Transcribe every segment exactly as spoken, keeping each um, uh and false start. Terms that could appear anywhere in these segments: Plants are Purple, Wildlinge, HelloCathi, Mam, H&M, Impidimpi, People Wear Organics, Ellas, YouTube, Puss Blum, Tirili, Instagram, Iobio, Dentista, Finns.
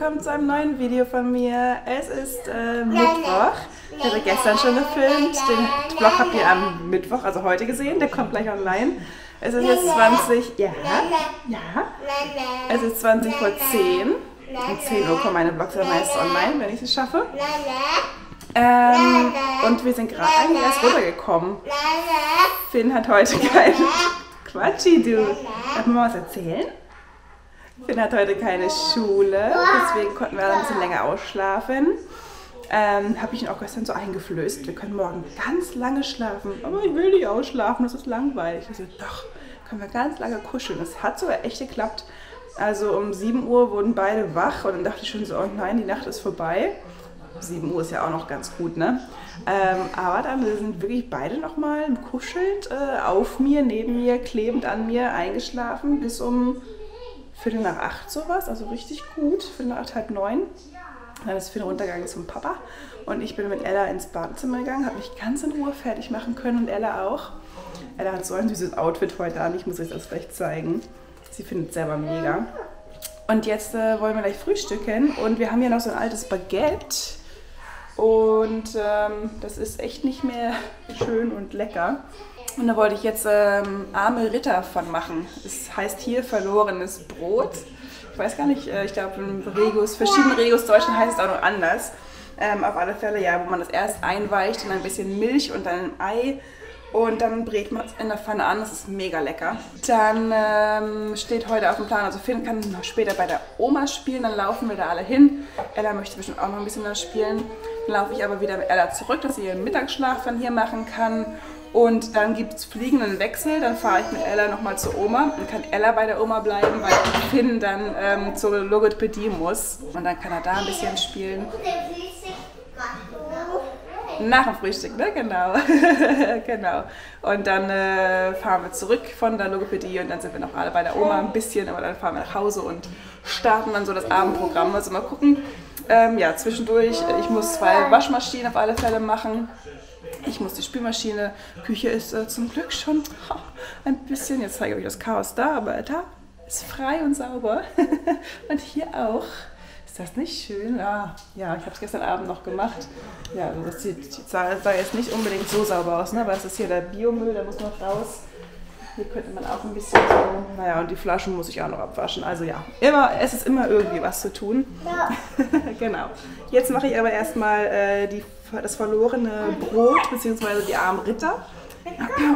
willkommen zu einem neuen Video von mir. Es ist äh, Mittwoch. Ich hatte gestern schon gefilmt. Den Vlog habt ihr am Mittwoch, also heute gesehen. Der kommt gleich online. Es ist jetzt zwanzig... Ja? Ja? Es ist zwanzig Uhr zehn. Um zehn Uhr kommen meine Vlogs dann meist online, wenn ich es schaffe. Ähm, und wir sind gerade eigentlich erst rübergekommen. Finn hat heute keinen... Quatschi, du. Darf man mal was erzählen? Finn hat heute keine Schule, deswegen konnten wir ein bisschen länger ausschlafen. Ähm, habe ich ihn auch gestern so eingeflößt, wir können morgen ganz lange schlafen. Aber ich will nicht ausschlafen, das ist langweilig. Ich so, doch, können wir ganz lange kuscheln. Das hat sogar echt geklappt. Also um sieben Uhr wurden beide wach und dann dachte ich schon so, oh nein, die Nacht ist vorbei. sieben Uhr ist ja auch noch ganz gut, ne? Ähm, aber dann sind wirklich beide nochmal kuschelnd äh, auf mir, neben mir, klebend an mir, eingeschlafen bis um Viertel nach acht sowas, also richtig gut, Viertel nach acht, halb neun. Dann ist Finn runtergegangen zum Papa und ich bin mit Ella ins Badezimmer gegangen, habe mich ganz in Ruhe fertig machen können und Ella auch. Ella hat so ein süßes Outfit heute an, ich muss euch das gleich zeigen. Sie findet es selber mega. Und jetzt äh, wollen wir gleich frühstücken und wir haben hier noch so ein altes Baguette. Und ähm, das ist echt nicht mehr schön und lecker. Und da wollte ich jetzt ähm, arme Ritter von machen. Es heißt hier verlorenes Brot. Ich weiß gar nicht, äh, ich glaube in Regus, verschiedenen Regus Deutschen heißt es auch noch anders. Ähm, auf alle Fälle, ja, wo man das erst einweicht in ein bisschen Milch und dann ein Ei. Und dann brät man es in der Pfanne an, das ist mega lecker. Dann ähm, steht heute auf dem Plan, also Finn kann noch später bei der Oma spielen, dann laufen wir da alle hin. Ella möchte bestimmt auch noch ein bisschen was spielen. Dann laufe ich aber wieder mit Ella zurück, dass sie ihren Mittagsschlaf dann hier machen kann. Und dann gibt es fliegenden Wechsel, dann fahre ich mit Ella nochmal zur Oma. Dann kann Ella bei der Oma bleiben, weil Finn dann ähm, zur Logopädie muss. Und dann kann er da ein bisschen spielen. Nach dem Frühstück, ne? Genau. Genau. Und dann äh, fahren wir zurück von der Logopädie und dann sind wir noch alle bei der Oma ein bisschen, aber dann fahren wir nach Hause und starten dann so das Abendprogramm. Also mal gucken. Ähm, ja, zwischendurch, ich muss zwei Waschmaschinen auf alle Fälle machen. Ich muss die Spülmaschine, Küche ist äh, zum Glück schon oh, ein bisschen, jetzt zeige ich euch das Chaos da, aber da ist frei und sauber. Und hier auch. Ist das nicht schön? Ah, ja, ich habe es gestern Abend noch gemacht. Ja, also das sieht, sah, sah jetzt nicht unbedingt so sauber aus, ne? Weil es ist hier der Biomüll, da muss noch raus. Hier könnte man auch ein bisschen so, naja, und die Flaschen muss ich auch noch abwaschen. Also ja, immer, es ist immer irgendwie was zu tun. Ja. Genau. Jetzt mache ich aber erstmal äh, das verlorene Brot, beziehungsweise die armen Ritter.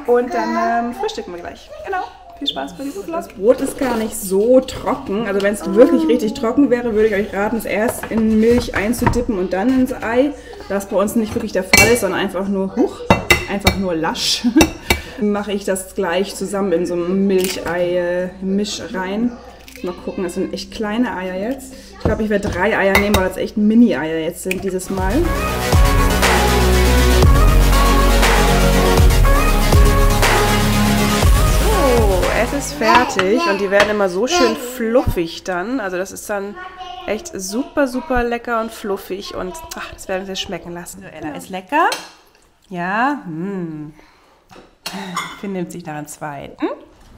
Und dann ähm, frühstücken wir gleich. Genau. Viel Spaß bei diesem Glas. Das Brot ist gar nicht so trocken. Also wenn es wirklich richtig trocken wäre, würde ich euch raten, es erst in Milch einzudippen und dann ins Ei. Das bei uns nicht wirklich der Fall ist, sondern einfach nur hoch, einfach nur lasch. Mache ich das gleich zusammen in so einem Milchei-Misch rein. Mal gucken, das sind echt kleine Eier jetzt. Ich glaube, ich werde drei Eier nehmen, weil das echt Mini-Eier jetzt sind dieses Mal. Ist fertig und die werden immer so schön fluffig dann, also das ist dann echt super, super lecker und fluffig und ach, das werden wir schmecken lassen. So, Ella, ist lecker? Ja? Hm. Finn nimmt sich nach einen zweiten.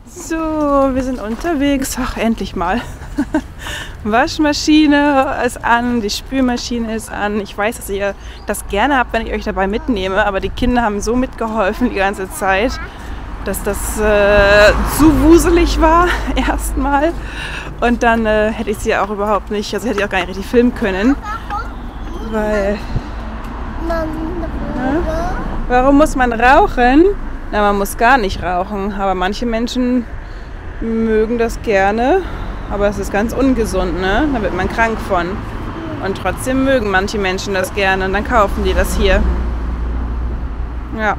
So, wir sind unterwegs, ach, endlich mal. Waschmaschine ist an, die Spülmaschine ist an. Ich weiß, dass ihr das gerne habt, wenn ich euch dabei mitnehme, aber die Kinder haben so mitgeholfen die ganze Zeit, dass das äh, zu wuselig war erstmal und dann äh, hätte ich sie auch überhaupt nicht, also hätte ich auch gar nicht richtig filmen können, weil... Ja? Warum muss man rauchen? Na, man muss gar nicht rauchen, aber manche Menschen mögen das gerne, aber es ist ganz ungesund, ne? Da wird man krank von und trotzdem mögen manche Menschen das gerne und dann kaufen die das hier. Ja.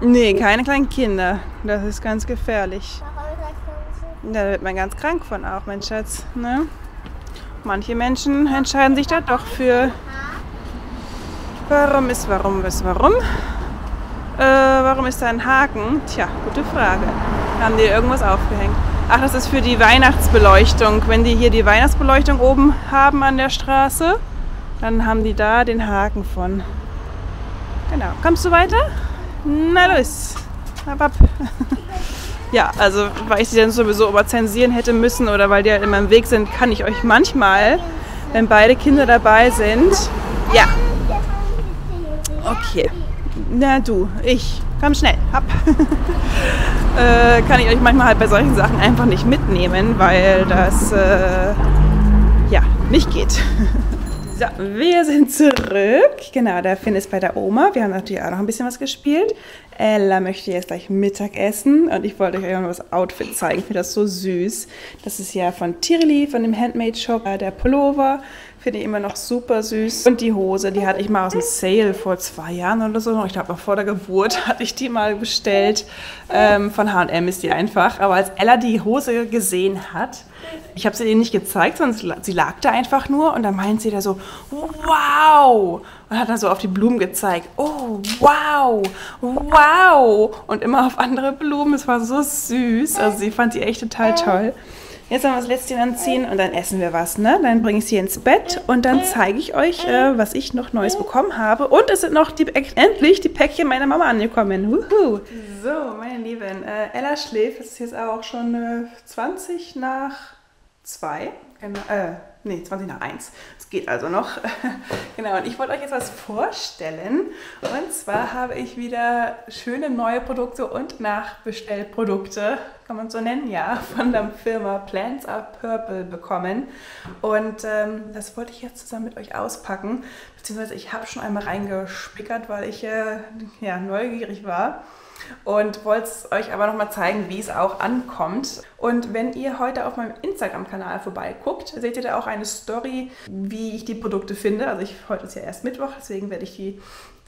Nee, keine kleinen Kinder. Das ist ganz gefährlich. Da wird man ganz krank von auch, mein Schatz. Ne? Manche Menschen entscheiden sich da doch für. Warum ist warum ist warum? Äh, warum ist da ein Haken? Tja, gute Frage. Haben die irgendwas aufgehängt? Ach, das ist für die Weihnachtsbeleuchtung. Wenn die hier die Weihnachtsbeleuchtung oben haben an der Straße, dann haben die da den Haken von. Genau. Kommst du weiter? Na los, ab, ab. ja, also weil ich sie dann sowieso immer zensieren hätte müssen oder weil die halt immer im Weg sind, kann ich euch manchmal, wenn beide Kinder dabei sind, ja. Okay, na du, ich, komm schnell, ab. äh, kann ich euch manchmal halt bei solchen Sachen einfach nicht mitnehmen, weil das, äh, ja, nicht geht. So, wir sind zurück. Genau, der Finn ist bei der Oma. Wir haben natürlich auch noch ein bisschen was gespielt. Ella möchte jetzt gleich Mittag essen. Und ich wollte euch auch noch das Outfit zeigen. Ich finde das so süß. Das ist ja von Tirili, von dem Handmade-Shop. Der Pullover finde ich immer noch super süß. Und die Hose, die hatte ich mal aus dem Sale vor zwei Jahren oder so. Ich glaube, noch vor der Geburt hatte ich die mal bestellt. Ähm, von H und M ist die einfach. Aber als Ella die Hose gesehen hat, ich habe sie ihr nicht gezeigt, sondern sie lag da einfach nur und dann meint sie da so, wow! Und hat dann so auf die Blumen gezeigt, oh, wow, wow! Und immer auf andere Blumen, es war so süß, also sie fand sie echt total toll. Jetzt haben wir das Letztchen anziehen und dann essen wir was, ne? Dann bringe ich sie ins Bett und dann zeige ich euch, äh, was ich noch Neues bekommen habe. Und es sind noch die, endlich die Päckchen meiner Mama angekommen. Wuhu. So, meine Lieben, äh, Ella schläft. Es ist jetzt auch schon äh, zwanzig nach zwei. Genau, äh, nee, zwanzig nach eins. Es geht also noch. Genau, und ich wollte euch jetzt was vorstellen. Und zwar habe ich wieder schöne neue Produkte und Nachbestellprodukte, kann man so nennen, ja, von der Firma Plants are Purple bekommen. Und ähm, das wollte ich jetzt zusammen mit euch auspacken. Beziehungsweise ich habe schon einmal reingespickert, weil ich äh, ja, neugierig war. Und wollte es euch aber nochmal zeigen, wie es auch ankommt. Und wenn ihr heute auf meinem Instagram-Kanal vorbeiguckt, seht ihr da auch eine Story, wie ich die Produkte finde. Also ich, heute ist ja erst Mittwoch, deswegen werde ich die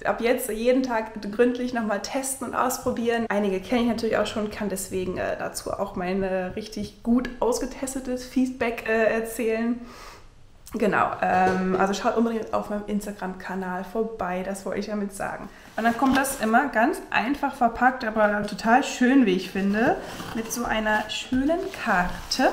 ab jetzt jeden Tag gründlich nochmal testen und ausprobieren. Einige kenne ich natürlich auch schon, kann deswegen äh, dazu auch mein richtig gut ausgetestetes Feedback äh, erzählen. Genau, ähm, also schaut unbedingt auf meinem Instagram-Kanal vorbei, das wollte ich damit sagen. Und dann kommt das immer ganz einfach verpackt, aber total schön, wie ich finde, mit so einer schönen Karte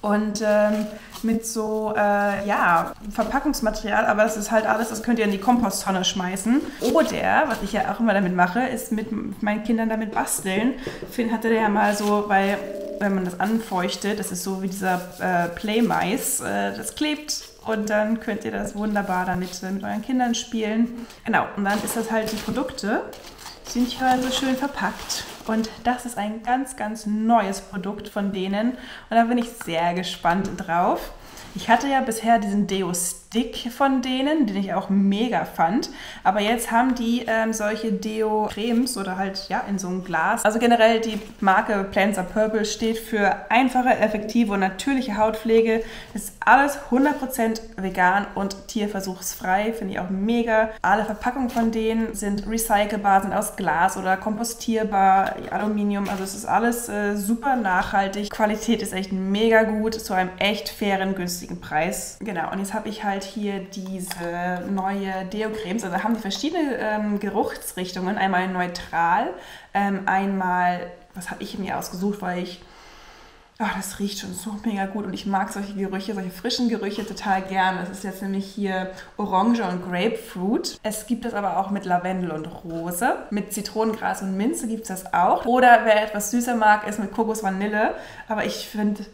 und ähm, mit so, äh, ja, Verpackungsmaterial, aber das ist halt alles, das könnt ihr in die Komposttonne schmeißen. Oder, was ich ja auch immer damit mache, ist mit meinen Kindern damit basteln. Finn hatte der ja mal so bei... Wenn man das anfeuchtet, das ist so wie dieser äh, Play-Mais, äh, das klebt und dann könnt ihr das wunderbar damit äh, mit euren Kindern spielen. Genau, und dann ist das halt die Produkte, sind hier so schön verpackt und das ist ein ganz, ganz neues Produkt von denen und da bin ich sehr gespannt drauf. Ich hatte ja bisher diesen Deo-Stick von denen, den ich auch mega fand. Aber jetzt haben die ähm, solche Deo-Cremes oder halt ja in so einem Glas. Also generell die Marke Plants are Purple steht für einfache, effektive und natürliche Hautpflege. Ist alles hundert Prozent vegan und tierversuchsfrei. Finde ich auch mega. Alle Verpackungen von denen sind recycelbar, sind aus Glas oder kompostierbar, Aluminium. Also es ist alles äh, super nachhaltig. Qualität ist echt mega gut, zu einem echt fairen, günstigen Preis. Genau, und jetzt habe ich halt hier diese neue Deo-Cremes. Also haben die verschiedene ähm, Geruchsrichtungen. Einmal neutral, ähm, einmal, was habe ich mir ausgesucht, weil ich, ach, das riecht schon so mega gut und ich mag solche Gerüche, solche frischen Gerüche total gern. Das ist jetzt nämlich hier Orange und Grapefruit. Es gibt es aber auch mit Lavendel und Rose. Mit Zitronengras und Minze gibt es das auch. Oder wer etwas süßer mag, ist mit Kokos-Vanille. Aber ich finde...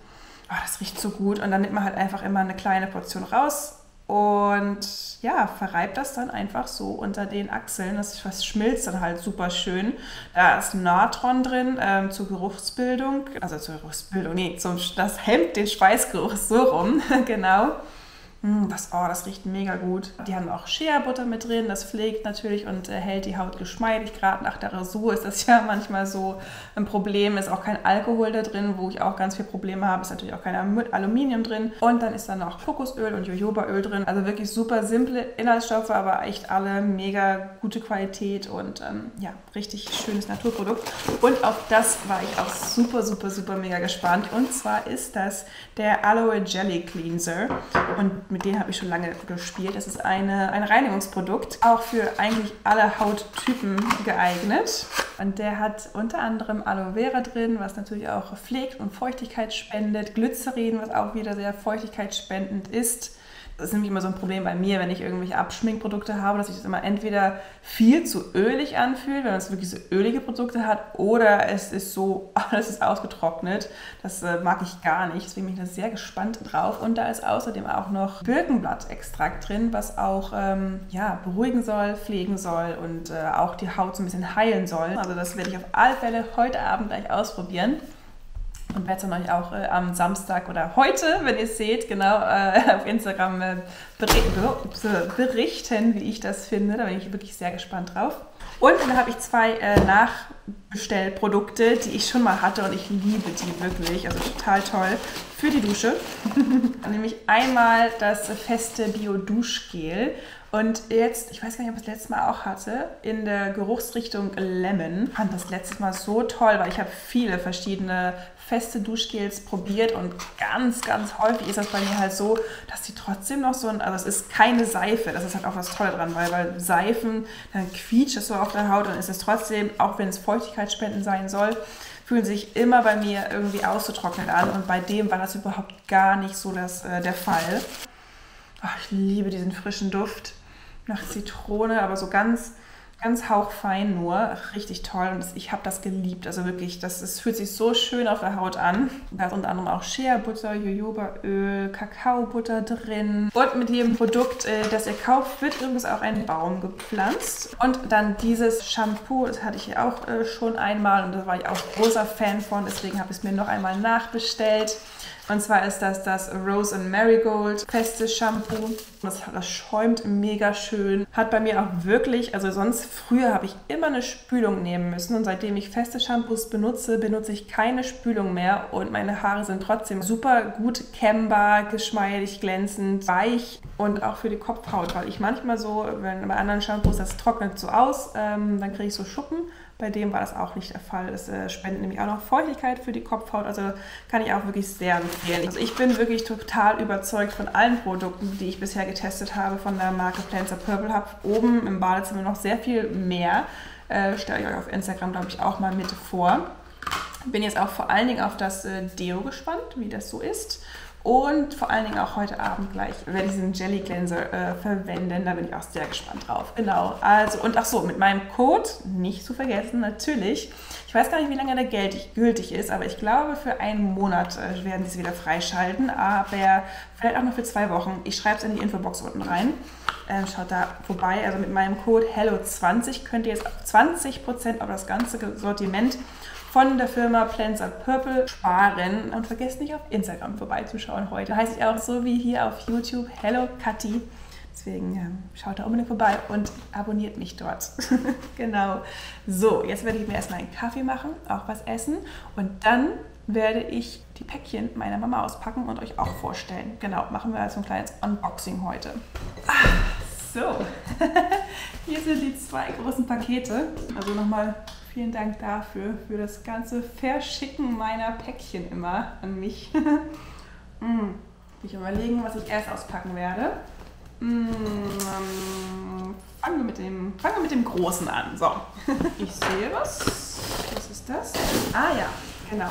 Oh, das riecht so gut und dann nimmt man halt einfach immer eine kleine Portion raus und ja, verreibt das dann einfach so unter den Achseln. Das, das schmilzt dann halt super schön. Da ist Natron drin ähm, zur Geruchsbildung, also zur Geruchsbildung, nee, zum, das hemmt den Schweißgeruch so rum, genau. Das, oh, das riecht mega gut. Die haben auch Shea-Butter mit drin, das pflegt natürlich und äh, hält die Haut geschmeidig. Gerade nach der Rasur ist das ja manchmal so ein Problem. Ist auch kein Alkohol da drin, wo ich auch ganz viele Probleme habe. Ist natürlich auch kein Aluminium drin. Und dann ist da noch Kokosöl und Jojobaöl drin. Also wirklich super simple Inhaltsstoffe, aber echt alle mega gute Qualität und ähm, ja, richtig schönes Naturprodukt. Und auf das war ich auch super, super, super mega gespannt. Und zwar ist das der Aloe Jelly Cleanser. Und mit denen habe ich schon lange gespielt. Das ist eine, ein Reinigungsprodukt, auch für eigentlich alle Hauttypen geeignet. Und der hat unter anderem Aloe Vera drin, was natürlich auch pflegt und Feuchtigkeit spendet. Glycerin, was auch wieder sehr feuchtigkeitsspendend ist. Das ist nämlich immer so ein Problem bei mir, wenn ich irgendwelche Abschminkprodukte habe, dass sich das immer entweder viel zu ölig anfühlt, wenn man es wirklich so ölige Produkte hat, oder es ist so, alles ist ausgetrocknet. Das äh, mag ich gar nicht, deswegen bin ich da sehr gespannt drauf. Und da ist außerdem auch noch Birkenblattextrakt drin, was auch ähm, ja, beruhigen soll, pflegen soll und äh, auch die Haut so ein bisschen heilen soll. Also das werde ich auf alle Fälle heute Abend gleich ausprobieren. Und werde es euch auch äh, am Samstag oder heute, wenn ihr es seht, genau äh, auf Instagram äh, berichten, wie ich das finde. Da bin ich wirklich sehr gespannt drauf. Und dann habe ich zwei äh, Nachbestellprodukte, die ich schon mal hatte und ich liebe die wirklich. Also total toll für die Dusche. Nämlich einmal das feste Bio-Duschgel. Und jetzt, ich weiß gar nicht, ob ich das letztes Mal auch hatte, in der Geruchsrichtung Lemon. Ich fand das letztes Mal so toll, weil ich habe viele verschiedene feste Duschgels probiert und ganz, ganz häufig ist das bei mir halt so, dass die trotzdem noch so ein, also es ist keine Seife, das ist halt auch was Tolles dran, weil bei Seifen, dann quietscht es so auf der Haut und ist es trotzdem, auch wenn es feuchtigkeitsspendend sein soll, fühlen sich immer bei mir irgendwie auszutrocknet an und bei dem war das überhaupt gar nicht so das, äh, der Fall. Oh, ich liebe diesen frischen Duft. Nach Zitrone, aber so ganz, ganz hauchfein nur. Richtig toll und ich habe das geliebt. Also wirklich, das, das fühlt sich so schön auf der Haut an. Da ist unter anderem auch Shea-Butter, Jojobaöl, Kakaobutter drin. Und mit jedem Produkt, das ihr kauft, wird übrigens auch ein Baum gepflanzt. Und dann dieses Shampoo, das hatte ich auch schon einmal und da war ich auch großer Fan von. Deswegen habe ich es mir noch einmal nachbestellt. Und zwar ist das das Rose and Marigold feste Shampoo. Das, das schäumt mega schön. Hat bei mir auch wirklich, also sonst früher habe ich immer eine Spülung nehmen müssen. Und seitdem ich feste Shampoos benutze, benutze ich keine Spülung mehr. Und meine Haare sind trotzdem super gut kämmbar, geschmeidig, glänzend, weich und auch für die Kopfhaut. Weil ich manchmal so, wenn bei anderen Shampoos, das trocknet so aus, ähm, dann kriege ich so Schuppen. Bei dem war das auch nicht der Fall. Es äh, spendet nämlich auch noch Feuchtigkeit für die Kopfhaut. Also kann ich auch wirklich sehr empfehlen. Also ich bin wirklich total überzeugt von allen Produkten, die ich bisher getestet habe von der Marke Plants are Purple. Habe oben im Badezimmer noch sehr viel mehr. Äh, stelle ich euch auf Instagram, glaube ich, auch mal mit vor. Bin jetzt auch vor allen Dingen auf das äh, Deo gespannt, wie das so ist. Und vor allen Dingen auch heute Abend gleich werde ich diesen Jelly Cleanser äh, verwenden. Da bin ich auch sehr gespannt drauf. Genau. Also, und ach so, mit meinem Code nicht zu vergessen, natürlich. Ich weiß gar nicht, wie lange der gültig ist, aber ich glaube, für einen Monat äh, werden sie es wieder freischalten. Aber vielleicht auch noch für zwei Wochen. Ich schreibe es in die Infobox unten rein. Ähm, schaut da vorbei. Also mit meinem Code Hello zwanzig könnt ihr jetzt zwanzig Prozent auf das ganze Sortiment von der Firma Plants are Purple sparen und vergesst nicht auf Instagram vorbeizuschauen heute. Da heiße ich auch so wie hier auf YouTube Hello Kathi. Deswegen ähm, schaut da unbedingt vorbei und abonniert mich dort. Genau. So, jetzt werde ich mir erstmal einen Kaffee machen, auch was essen und dann werde ich die Päckchen meiner Mama auspacken und euch auch vorstellen. Genau, machen wir also ein kleines Unboxing heute. Ah, so, hier sind die zwei großen Pakete. Also nochmal vielen Dank dafür, für das ganze Verschicken meiner Päckchen immer an mich. mm, ich überlegen, was ich erst auspacken werde. Mm, ähm, fangen, wir mit dem, fangen wir mit dem Großen an. So, ich sehe was. Was ist das? Ah ja, genau.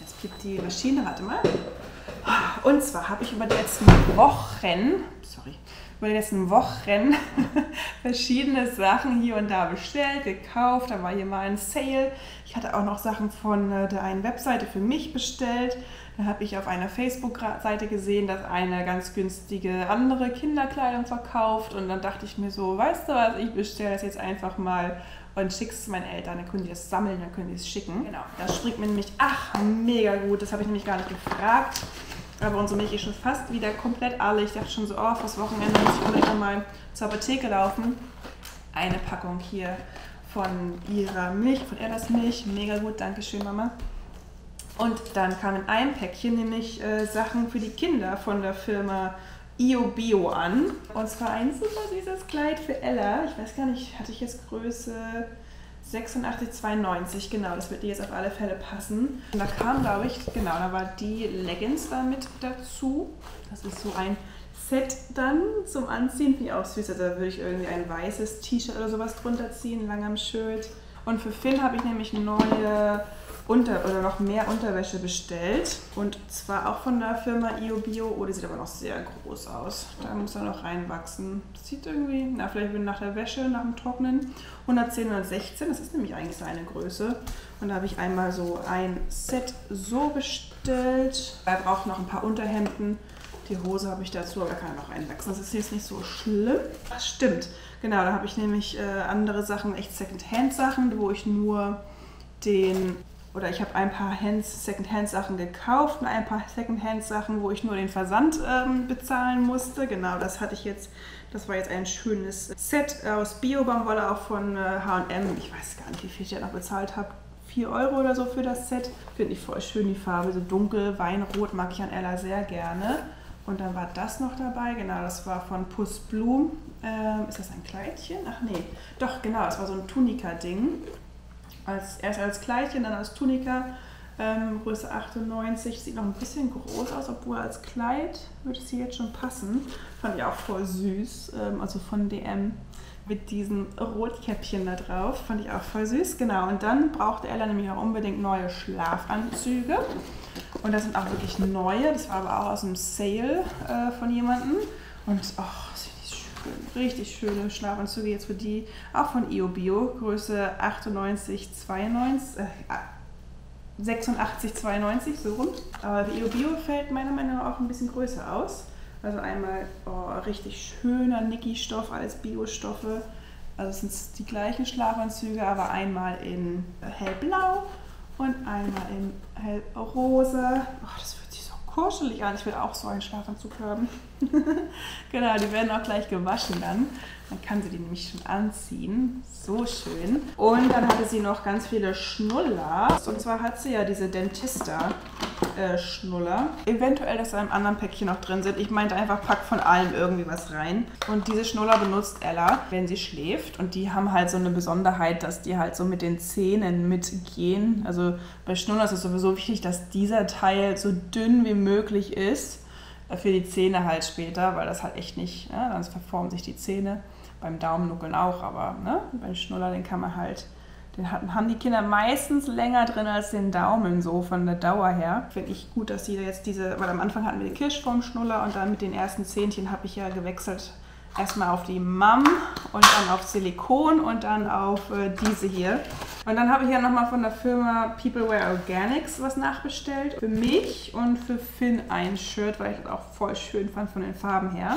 Jetzt piept die Maschine, warte mal. Und zwar habe ich über die letzten Wochen, sorry, über die letzten Wochen verschiedene Sachen hier und da bestellt, gekauft. Da war hier mal ein Sale. Ich hatte auch noch Sachen von der einen Webseite für mich bestellt. Da habe ich auf einer Facebook-Seite gesehen, dass eine ganz günstige andere Kinderkleidung verkauft. Und dann dachte ich mir so, weißt du was, ich bestelle das jetzt einfach mal und schick's zu meinen Eltern, dann können die das sammeln, dann können die es schicken. Genau, das springt mir nämlich, ach, mega gut, das habe ich nämlich gar nicht gefragt. Aber unsere Milch ist schon fast wieder komplett alle. Ich dachte schon so, oh, fürs Wochenende muss ich unbedingt mal zur Apotheke laufen. Eine Packung hier von ihrer Milch, von Erlas Milch. Mega gut, danke schön, Mama. Und dann kamen in einem Päckchen nämlich äh, Sachen für die Kinder von der Firma Iobio an. Und zwar ein super süßes Kleid für Ella. Ich weiß gar nicht, hatte ich jetzt Größe sechsundachtzig zweiundneunzig, genau, das wird dir jetzt auf alle Fälle passen. Und da kam, glaube ich, genau, da war die Leggings da mit dazu. Das ist so ein Set dann zum Anziehen, wie auch süß. Also da würde ich irgendwie ein weißes T-Shirt oder sowas drunter ziehen, lang am Schöt. Und für Finn habe ich nämlich neue unter oder noch mehr Unterwäsche bestellt. Und zwar auch von der Firma Iobio. Oh, die sieht aber noch sehr groß aus. Da muss er noch reinwachsen. Das sieht irgendwie, na vielleicht nach der Wäsche, nach dem Trocknen. hundertzehn, hundertsechzehn, das ist nämlich eigentlich seine Größe. Und da habe ich einmal so ein Set so bestellt. Er braucht noch ein paar Unterhemden. Die Hose habe ich dazu, aber da kann er noch reinwachsen. Das ist jetzt nicht so schlimm. Das stimmt. Genau, da habe ich nämlich äh, andere Sachen, echt Second-Hand-Sachen, wo ich nur den... Oder ich habe ein paar Second-Hand-Sachen gekauft und ein paar Second-Hand-Sachen, wo ich nur den Versand ähm, bezahlen musste. Genau, das hatte ich jetzt. Das war jetzt ein schönes Set aus Bio-Baumwolle, auch von H und M. Äh, ich weiß gar nicht, wie viel ich da noch bezahlt habe. vier Euro oder so für das Set. Finde ich voll schön, die Farbe. So dunkel, weinrot mag ich an Ella sehr gerne. Und dann war das noch dabei, genau, das war von Puss Blum. Ähm, ist das ein Kleidchen? Ach nee, doch, genau, das war so ein Tunika-Ding. Als, erst als Kleidchen, dann als Tunika, ähm, Größe achtundneunzig. Sieht noch ein bisschen groß aus, obwohl als Kleid würde es hier jetzt schon passen. Fand ich auch voll süß, ähm, also von D M mit diesem Rotkäppchen da drauf. Fand ich auch voll süß, genau. Und dann brauchte Ella nämlich auch unbedingt neue Schlafanzüge. Und das sind auch wirklich neue, das war aber auch aus dem Sale äh, von jemandem. Und ach, oh, sind die schön, richtig schöne Schlafanzüge jetzt für die, auch von Iobio, Größe achtundneunzig, zweiundneunzig, äh, sechsundachtzig, zweiundneunzig, so rum. Aber Iobio fällt meiner Meinung nach auch ein bisschen größer aus. Also einmal oh, richtig schöner Niki-Stoff, alles Biostoffe. Also es sind die gleichen Schlafanzüge, aber einmal in hellblau. Und einmal in hellrosa. Oh, das fühlt sich so kuschelig an. Ich will auch so einen Schlafanzug haben. Genau, die werden auch gleich gewaschen dann. Dann kann sie die nämlich schon anziehen. So schön. Und dann hatte sie noch ganz viele Schnuller. Und zwar hat sie ja diese Dentista äh, Schnuller. Eventuell, dass da im anderen Päckchen noch drin sind. Ich meinte einfach, pack von allem irgendwie was rein. Und diese Schnuller benutzt Ella, wenn sie schläft. Und die haben halt so eine Besonderheit, dass die halt so mit den Zähnen mitgehen. Also bei Schnuller ist es sowieso wichtig, dass dieser Teil so dünn wie möglich ist. Für die Zähne halt später, weil das halt echt nicht, ne? Sonst verformen sich die Zähne. Beim Daumennuckeln auch, aber ne? Beim Schnuller, den kann man halt, den haben die Kinder meistens länger drin als den Daumen, so von der Dauer her. Finde ich gut, dass sie jetzt diese, weil am Anfang hatten wir die Kirschform-Schnuller und dann mit den ersten Zähnchen habe ich ja gewechselt. Erstmal auf die Mam und dann auf Silikon und dann auf äh, diese hier. Und dann habe ich ja nochmal von der Firma People Wear Organics was nachbestellt. Für mich und für Finn ein Shirt, weil ich das auch voll schön fand von den Farben her.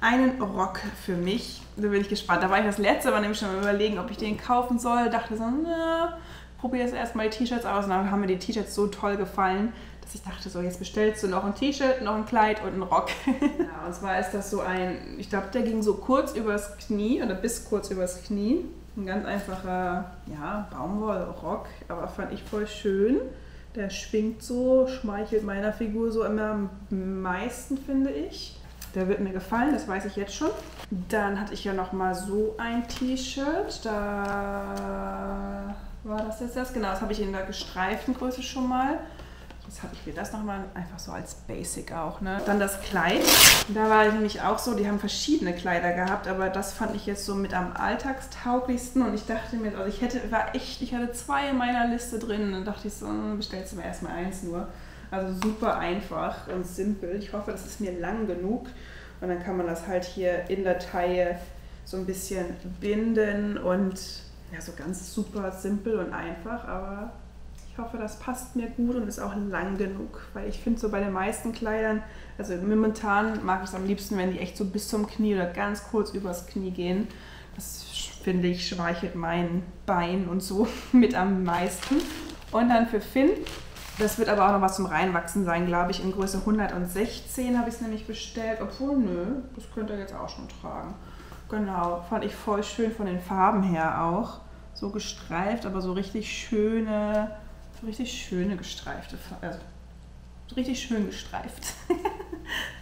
Einen Rock für mich. Da bin ich gespannt. Da war ich das letzte Mal nämlich schon mal überlegen, ob ich den kaufen soll. Dachte so, na, probier jetzt erstmal die T-Shirts aus. Und dann haben mir die T-Shirts so toll gefallen. Ich dachte so, jetzt bestellst du noch ein T-Shirt, noch ein Kleid und einen Rock. Ja, und zwar ist das so ein, ich glaube, der ging so kurz übers Knie oder bis kurz übers Knie. Ein ganz einfacher, ja, Baumwollrock, aber fand ich voll schön. Der schwingt so, schmeichelt meiner Figur so immer am meisten, finde ich. Der wird mir gefallen, das weiß ich jetzt schon. Dann hatte ich ja nochmal so ein T-Shirt, da war das jetzt das, genau, das habe ich in der gestreiften Größe schon mal. Jetzt habe ich mir das nochmal einfach so als Basic auch, ne? Dann das Kleid. Da war ich nämlich auch so, die haben verschiedene Kleider gehabt, aber das fand ich jetzt so mit am alltagstauglichsten. Und ich dachte mir, also ich hätte, war echt, ich hatte zwei in meiner Liste drin. Und dann dachte ich so, bestellst du mir erstmal eins nur. Also super einfach und simpel. Ich hoffe, das ist mir lang genug. Und dann kann man das halt hier in der Taille so ein bisschen binden und ja, so ganz super simpel und einfach, aber... Ich hoffe, das passt mir gut und ist auch lang genug, weil ich finde so bei den meisten Kleidern, also momentan mag ich es am liebsten, wenn die echt so bis zum Knie oder ganz kurz übers Knie gehen. Das finde ich schmeichelt mein Bein und so mit am meisten. Und dann für Finn, das wird aber auch noch was zum Reinwachsen sein, glaube ich, in Größe hundertsechzehn habe ich es nämlich bestellt, obwohl nö, das könnte er jetzt auch schon tragen. Genau, fand ich voll schön von den Farben her auch, so gestreift, aber so richtig schöne... Richtig schöne gestreifte, also richtig schön gestreift.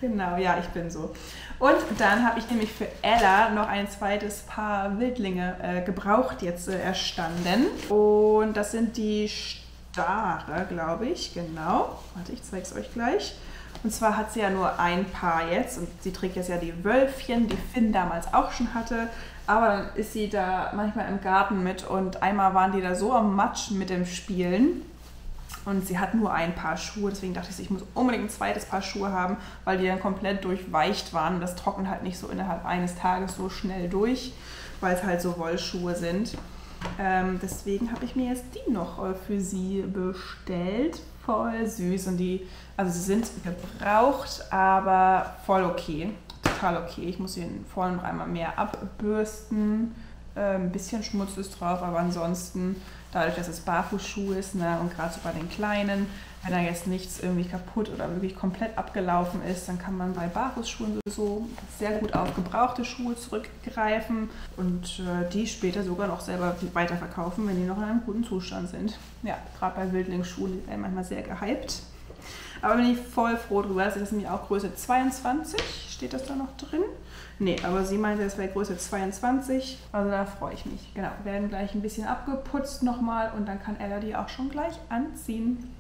Genau, ja, ich bin so. Und dann habe ich nämlich für Ella noch ein zweites Paar Wildlinge äh, gebraucht jetzt äh, erstanden. Und das sind die Stare, glaube ich, genau. Warte, ich zeige es euch gleich. Und zwar hat sie ja nur ein Paar jetzt und sie trägt jetzt ja die Wölfchen, die Finn damals auch schon hatte. Aber dann ist sie da manchmal im Garten mit und einmal waren die da so am Matsch mit dem Spielen, Und sie hat nur ein Paar Schuhe, deswegen dachte ich, ich muss unbedingt ein zweites Paar Schuhe haben, weil die dann komplett durchweicht waren. Und das trocknet halt nicht so innerhalb eines Tages so schnell durch, weil es halt so Wollschuhe sind. Ähm, deswegen habe ich mir jetzt die noch für sie bestellt. Voll süß. Und die, also sie sind gebraucht, aber voll okay. Total okay. Ich muss sie vorne noch einmal mehr abbürsten. Ein bisschen Schmutz ist drauf, aber ansonsten, dadurch, dass es Barfußschuh ist, ne, und gerade so bei den Kleinen, wenn da jetzt nichts irgendwie kaputt oder wirklich komplett abgelaufen ist, dann kann man bei Barfußschuhen so sehr gut auf gebrauchte Schuhe zurückgreifen und äh, die später sogar noch selber weiterverkaufen, wenn die noch in einem guten Zustand sind. Ja, gerade bei Wildlingsschuhen die werden manchmal sehr gehypt. Aber bin ich voll froh drüber. Das ist nämlich auch Größe zweiundzwanzig. Steht das da noch drin? Nee, aber sie meinte, das wäre Größe zweiundzwanzig. Also da freue ich mich. Genau, werden gleich ein bisschen abgeputzt nochmal und dann kann Ella die auch schon gleich anziehen.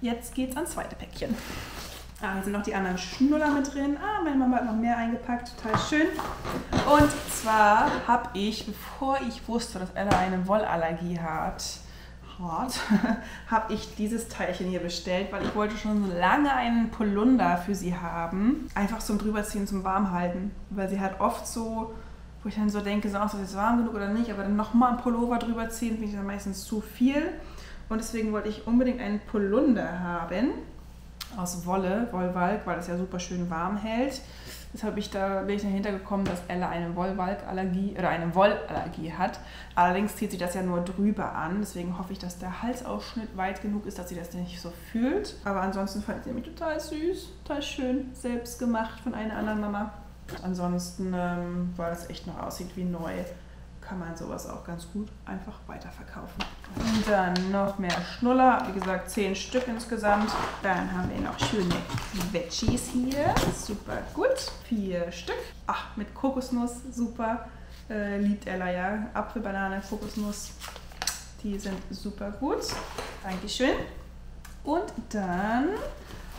Jetzt geht's ans zweite Päckchen. Ah, hier sind noch die anderen Schnuller mit drin. Ah, meine Mama hat noch mehr eingepackt. Total schön. Und zwar habe ich, bevor ich wusste, dass Ella eine Wollallergie hat, habe ich dieses Teilchen hier bestellt, weil ich wollte schon lange einen Polunder für sie haben. Einfach zum drüberziehen, zum Warmhalten. Weil sie hat oft so, wo ich dann so denke, so, ist das jetzt warm genug oder nicht, aber dann nochmal einen Pullover drüberziehen, finde ich dann meistens zu viel. Und deswegen wollte ich unbedingt einen Polunder haben. Aus Wolle, Wollwalk, weil das ja super schön warm hält. Deshalb bin ich da, bin ich dahinter gekommen, dass Ella eine Wollwalkallergie oder eine Wollallergie hat. Allerdings zieht sie das ja nur drüber an. Deswegen hoffe ich, dass der Halsausschnitt weit genug ist, dass sie das nicht so fühlt. Aber ansonsten fand ich sie nämlich total süß, total schön, selbst gemacht von einer anderen Mama. Ansonsten, ähm, weil das echt noch aussieht wie neu, kann man sowas auch ganz gut einfach weiterverkaufen. Und dann noch mehr Schnuller, wie gesagt zehn Stück insgesamt. Dann haben wir noch schöne Veggies hier, super gut, vier Stück. Ach, mit Kokosnuss, super, äh, liebt Ella ja. Apfel, Banane, Kokosnuss, die sind super gut, dankeschön. Und dann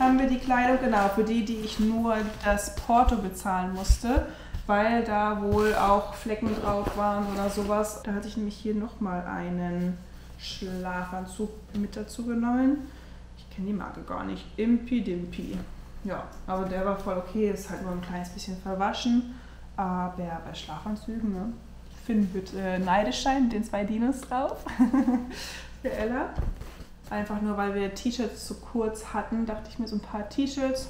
haben wir die Kleidung, genau, für die, die ich nur das Porto bezahlen musste, weil da wohl auch Flecken drauf waren oder sowas. Da hatte ich nämlich hier nochmal einen Schlafanzug mit dazu genommen. Ich kenne die Marke gar nicht. Impidimpi. Ja, aber der war voll okay. Ist halt nur ein kleines bisschen verwaschen. Aber bei Schlafanzügen, ne? Finn wird äh, neidisch sein mit den zwei Dinos drauf. Für Ella. Einfach nur, weil wir T-Shirts zu kurz hatten, dachte ich mir so ein paar T-Shirts.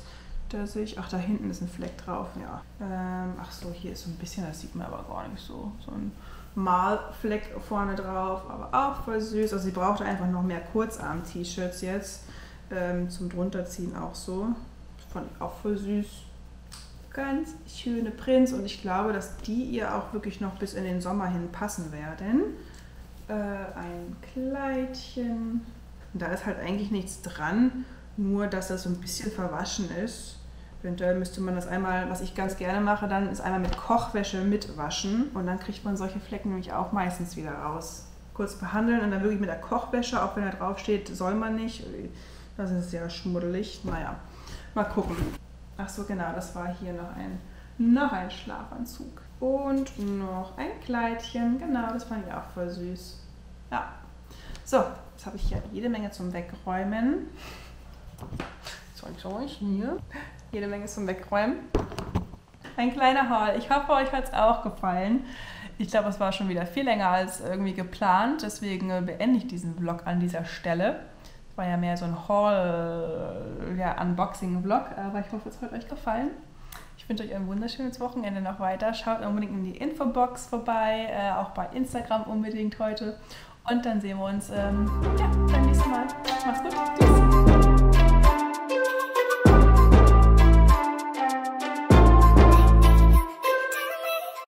Dass ich, ach, da hinten ist ein Fleck drauf, ja. Ähm, ach so, hier ist so ein bisschen, das sieht man aber gar nicht so. So ein Malfleck vorne drauf, aber auch voll süß. Also sie brauchte einfach noch mehr Kurzarm-T-Shirts jetzt ähm, zum drunterziehen auch so. Fand ich auch voll süß. Ganz schöne Prints und ich glaube, dass die ihr auch wirklich noch bis in den Sommer hin passen werden. Äh, ein Kleidchen. Und da ist halt eigentlich nichts dran. Nur, dass das so ein bisschen verwaschen ist. Eventuell müsste man das einmal, was ich ganz gerne mache, dann ist einmal mit Kochwäsche mitwaschen. Und dann kriegt man solche Flecken nämlich auch meistens wieder raus. Kurz behandeln und dann wirklich mit der Kochwäsche, auch wenn da drauf steht, soll man nicht. Das ist ja schmuddelig. Naja, mal gucken. Ach so, genau, das war hier noch ein, noch ein Schlafanzug. Und noch ein Kleidchen. Genau, das fand ich auch voll süß. Ja, so, jetzt habe ich hier jede Menge zum Wegräumen. Zeig ich euch hier. Jede Menge zum Wegräumen. Ein kleiner Haul. Ich hoffe, euch hat es auch gefallen. Ich glaube, es war schon wieder viel länger als irgendwie geplant. Deswegen beende ich diesen Vlog an dieser Stelle. Es war ja mehr so ein Haul, ja, Unboxing-Vlog. Aber ich hoffe, es hat euch gefallen. Ich wünsche euch ein wunderschönes Wochenende noch weiter. Schaut unbedingt in die Infobox vorbei. Äh, auch bei Instagram unbedingt heute. Und dann sehen wir uns ähm, ja, beim nächsten Mal. Macht's gut. Tschüss.